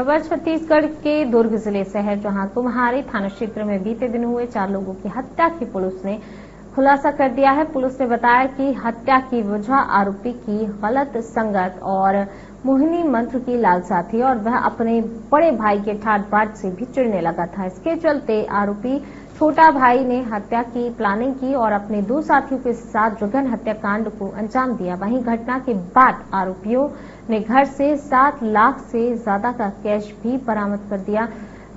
खबर छत्तीसगढ़ के दुर्ग जिले से है, जहां कुम्हारी थाना क्षेत्र में बीते दिन हुए 4 लोगों की हत्या की पुलिस ने खुलासा कर दिया है। पुलिस ने बताया कि हत्या की वजह आरोपी की गलत संगत और मोहिनी मंत्र की लालसा थी और वह अपने बड़े भाई के ठाट बाट से भी चिढ़ने लगा था। इसके चलते आरोपी छोटा भाई ने हत्या की प्लानिंग की और अपने 2 साथियों के साथ जघन्य हत्याकांड को अंजाम दिया। वहीं घटना के बाद आरोपियों ने घर से 7 लाख से ज्यादा का कैश भी बरामद कर दिया।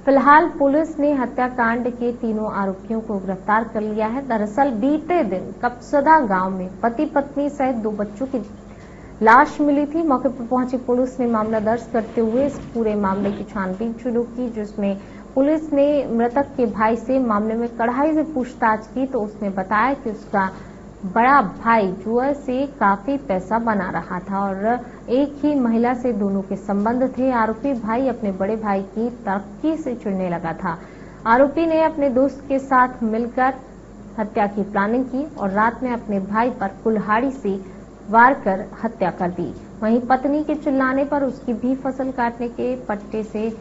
फिलहाल पुलिस ने हत्याकांड के 3 आरोपियों को गिरफ्तार कर लिया है। दरअसल बीते दिन कपसदा गांव में पति पत्नी सहित 2 बच्चों की लाश मिली थी। मौके पर पहुंची पुलिस ने मामला दर्ज करते हुए इस पूरे मामले की छानबीन शुरू की, जिसमें पुलिस ने मृतक के भाई से मामले में कड़ाई से पूछताछ की तो उसने बताया कि उसका बड़ा भाई जुए से काफी पैसा बना रहा था और एक ही महिला से दोनों के संबंध थे। आरोपी भाई अपने बड़े भाई की तरक्की से चिढ़ने लगा था। आरोपी ने अपने दोस्त के साथ मिलकर हत्या की प्लानिंग की और रात में अपने भाई पर कुल्हाड़ी से वार कर हत्या कर दी। वहीं पत्नी के चिल्लाने पर उसकी भी फसल काटने के पट्टे से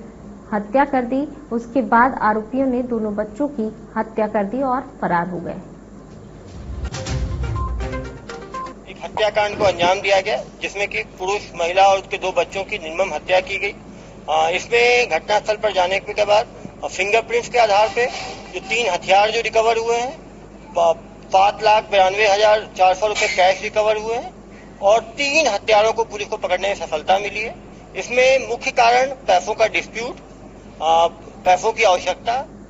हत्या कर दी। उसके बाद आरोपियों ने दोनों बच्चों की हत्या कर दी और फरार हो गए। एक हत्याकांड को अंजाम दिया गया जिसमें कि पुरुष, महिला और उसके 2 बच्चों की निर्मम हत्या की गई। इसमें घटनास्थल पर जाने के बाद फिंगरप्रिंट्स के आधार पे जो 3 हथियार जो रिकवर हुए हैं, 7,92,400 रूपये कैश रिकवर हुए हैं और 3 हत्यारों को पुलिस को पकड़ने में सफलता मिली है। इसमें मुख्य कारण पैसों का डिस्प्यूट, पैसों की आवश्यकता